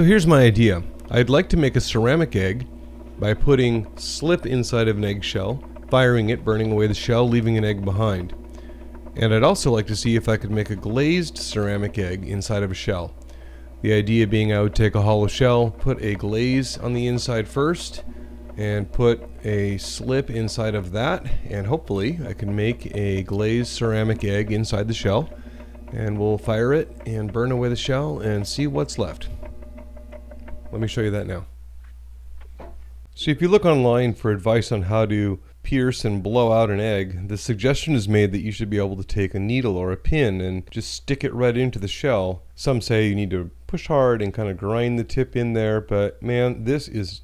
So here's my idea. I'd like to make a ceramic egg by putting slip inside of an eggshell, firing it, burning away the shell, leaving an egg behind. And I'd also like to see if I could make a glazed ceramic egg inside of a shell. The idea being I would take a hollow shell, put a glaze on the inside first, and put a slip inside of that, and hopefully I can make a glazed ceramic egg inside the shell, and we'll fire it and burn away the shell and see what's left. Let me show you that now. So if you look online for advice on how to pierce and blow out an egg, the suggestion is made that you should be able to take a needle or a pin and just stick it right into the shell. Some say you need to push hard and kind of grind the tip in there, but man, this is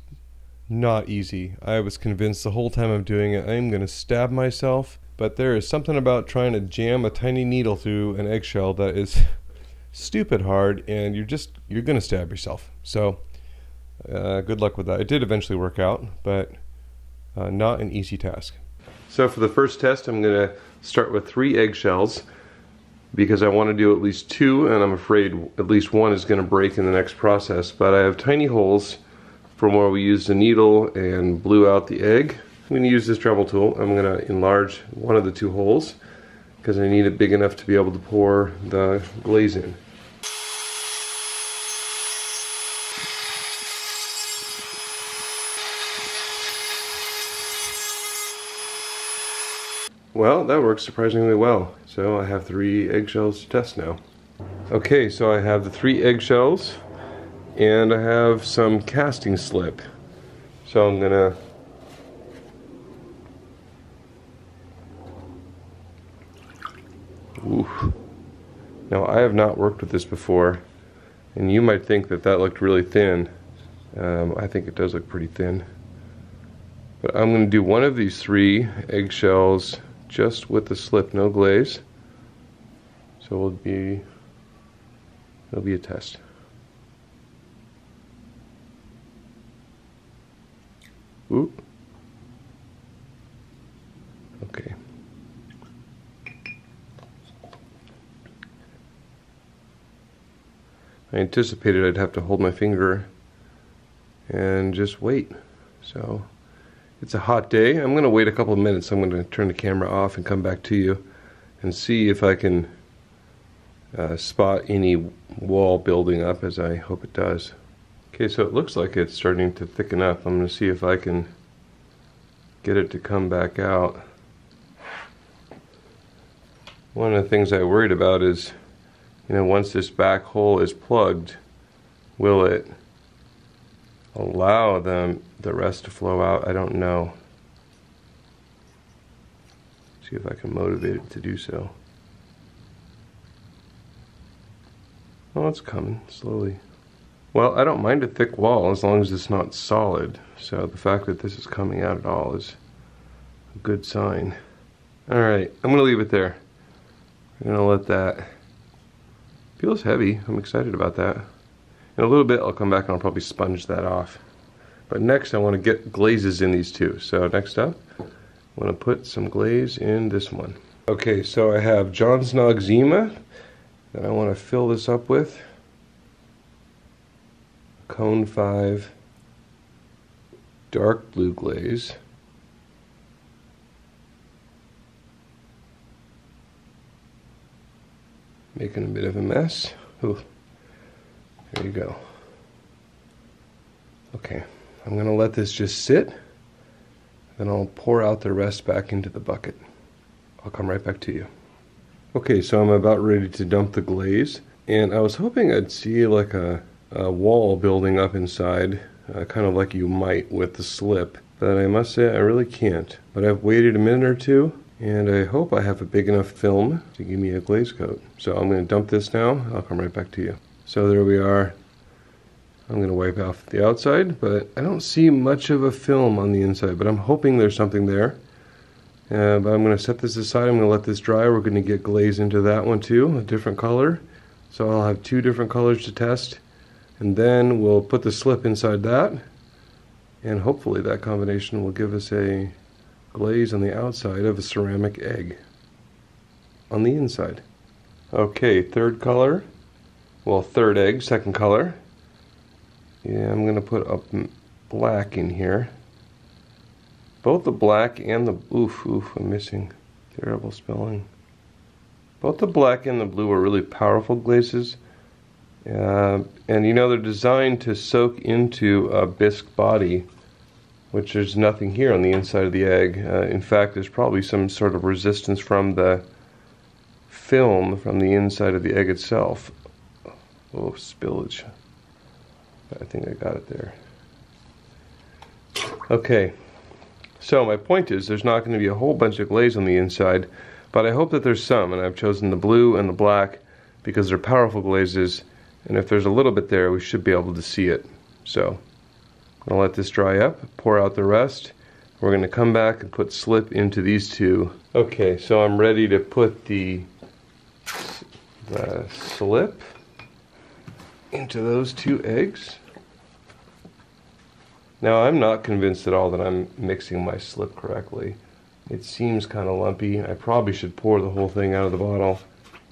not easy. I was convinced the whole time I'm doing it I'm going to stab myself, but there is something about trying to jam a tiny needle through an eggshell that is stupid hard, and you're going to stab yourself. So good luck with that. It did eventually work out, but not an easy task. So for the first test, I'm going to start with 3 eggshells because I want to do at least 2, and I'm afraid at least one is going to break in the next process. But I have tiny holes from where we used a needle and blew out the egg. I'm going to use this Dremel tool. I'm going to enlarge one of the 2 holes because I need it big enough to be able to pour the glaze in. Well, that works surprisingly well. So I have 3 eggshells to test now. Okay, so I have the 3 eggshells and I have some casting slip. So I'm gonna oof. Now I have not worked with this before, and you might think that that looked really thin. I think it does look pretty thin. But I'm gonna do one of these 3 eggshells just with the slip, no glaze. So it'll be a test. Oop. Okay. I anticipated I'd have to hold my finger and just wait. So it's a hot day. I'm going to wait a couple of minutes. I'm going to turn the camera off and come back to you and see if I can spot any wall building up, as I hope it does. Okay, so it looks like it's starting to thicken up. I'm going to see if I can get it to come back out. One of the things I worried about is, you know, once this back hole is plugged, will it allow the rest to flow out? I don't know. See if I can motivate it to do so. Oh, it's coming slowly. Well, I don't mind a thick wall as long as it's not solid. So the fact that this is coming out at all is a good sign. Alright, I'm going to leave it there. I'm going to let that... Feels heavy. I'm excited about that. In a little bit I'll come back and I'll probably sponge that off. But next I want to get glazes in these 2. So next up, I want to put some glaze in this one. Okay, so I have Johnson's Noxzema that I want to fill this up with. Cone 5 dark blue glaze. Making a bit of a mess. Ooh. There you go. Okay, I'm going to let this just sit, then I'll pour out the rest back into the bucket. I'll come right back to you. Okay, so I'm about ready to dump the glaze, and I was hoping I'd see like a wall building up inside, kind of like you might with the slip, but I must say I really can't. But I've waited a minute or 2, and I hope I have a big enough film to give me a glaze coat. So I'm going to dump this now, I'll come right back to you. So there we are. I'm going to wipe off the outside, but I don't see much of a film on the inside, but I'm hoping there's something there. But I'm going to set this aside. I'm going to let this dry. We're going to get glaze into that one too, a different color. So I'll have 2 different colors to test, and then we'll put the slip inside that, and hopefully that combination will give us a glaze on the outside of a ceramic egg on the inside. Okay, 3rd color. Well, 3rd egg, 2nd color. Yeah, I'm gonna put a black in here. Both the black and the I'm missing. Terrible spelling. Both the black and the blue are really powerful glazes. And you know, they're designed to soak into a bisque body, which there's nothing here on the inside of the egg. In fact, there's probably some sort of resistance from the film from the inside of the egg itself. Oh, spillage. I think I got it there. Okay, so my point is there's not going to be a whole bunch of glaze on the inside, but I hope that there's some, and I've chosen the blue and the black because they're powerful glazes, and if there's a little bit there, we should be able to see it. So I'm going to let this dry up, pour out the rest. We're going to come back and put slip into these two. Okay, so I'm ready to put the slip into those two eggs. Now, I'm not convinced at all that I'm mixing my slip correctly. It seems kind of lumpy. I probably should pour the whole thing out of the bottle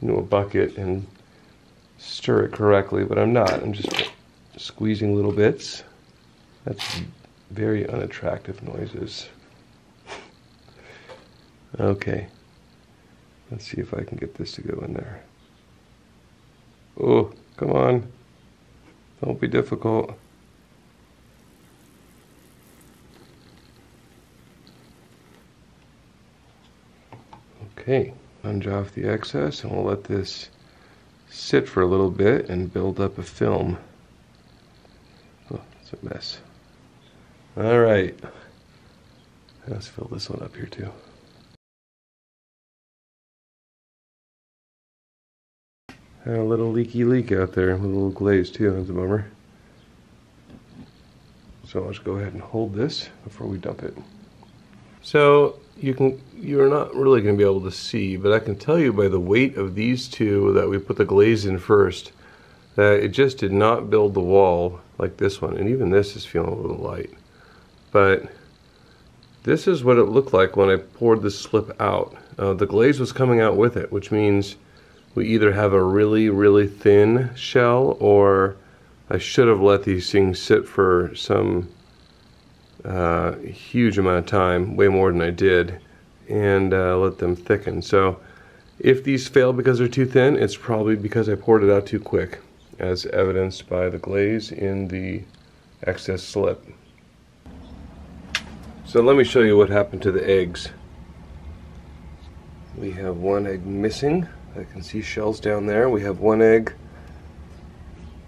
into a bucket and stir it correctly, but I'm not. I'm just squeezing little bits. That's very unattractive noises. Okay. Let's see if I can get this to go in there. Oh, come on. Don't be difficult. Okay, sponge off the excess, and we'll let this sit for a little bit and build up a film. Oh, it's a mess. All right, let's fill this one up here too. Had a little leaky leak out there with a little glaze too, that's a bummer. So I'll just go ahead and hold this before we dump it. So you're not really going to be able to see, but I can tell you by the weight of these two that we put the glaze in first, that it just did not build the wall like this one, and even this is feeling a little light. But this is what it looked like when I poured the slip out. The glaze was coming out with it, which means we either have a really, really thin shell, or I should have let these things sit for some huge amount of time, way more than I did, and let them thicken. So if these fail because they're too thin, it's probably because I poured it out too quick, as evidenced by the glaze in the excess slip. So let me show you what happened to the eggs. We have one egg missing. I can see shells down there. We have one egg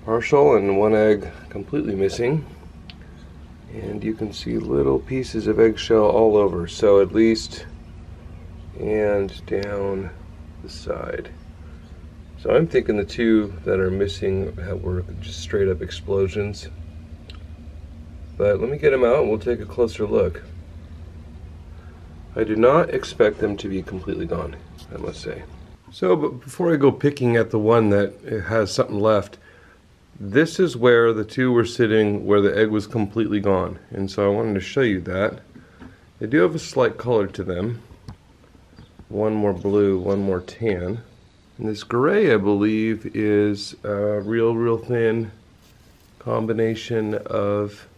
partial and one egg completely missing. And you can see little pieces of eggshell all over. So at least, and down the side. So I'm thinking the two that are missing were just straight up explosions. But let me get them out and we'll take a closer look. I do not expect them to be completely gone, I must say. So, but before I go picking at the one that has something left, this is where the two were sitting where the egg was completely gone. And so I wanted to show you that. They do have a slight color to them. One more blue, one more tan. And this gray, I believe, is a real, real thin combination of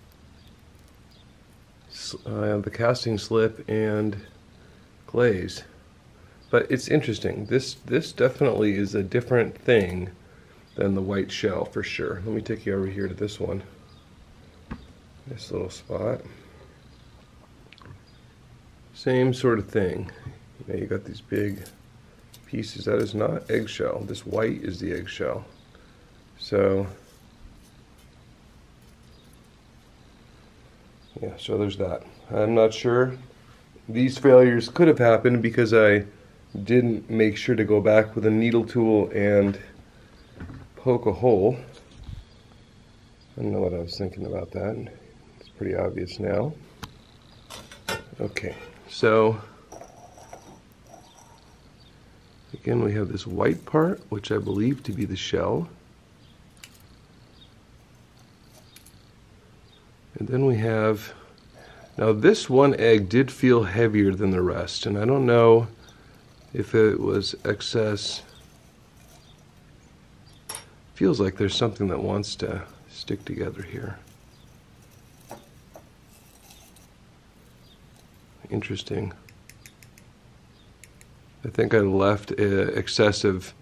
the casting slip and glaze. But it's interesting. This definitely is a different thing than the white shell, for sure. Let me take you over here to this one. This little spot. Same sort of thing. You know, you got these big pieces. That is not eggshell. This white is the eggshell. So, yeah, so there's that. I'm not sure. These failures could have happened because I didn't make sure to go back with a needle tool and poke a hole. I don't know what I was thinking about that. It's pretty obvious now. Okay, so again we have this white part, which I believe to be the shell. And then we have, now this one egg did feel heavier than the rest, and I don't know if it was excess. Feels like there's something that wants to stick together here. Interesting. I think I left excessive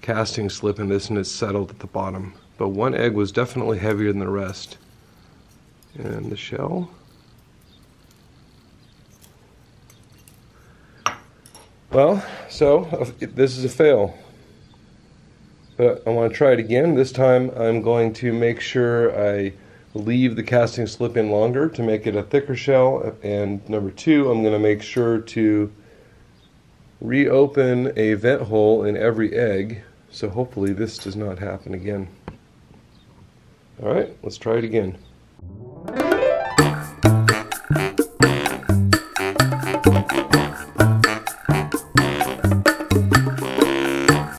casting slip in this and it's settled at the bottom. But one egg was definitely heavier than the rest. And the shell. Well, so this is a fail. But I want to try it again. This time I'm going to make sure I leave the casting slip in longer to make it a thicker shell. And number two, I'm going to make sure to reopen a vent hole in every egg. So hopefully this does not happen again. All right, let's try it again.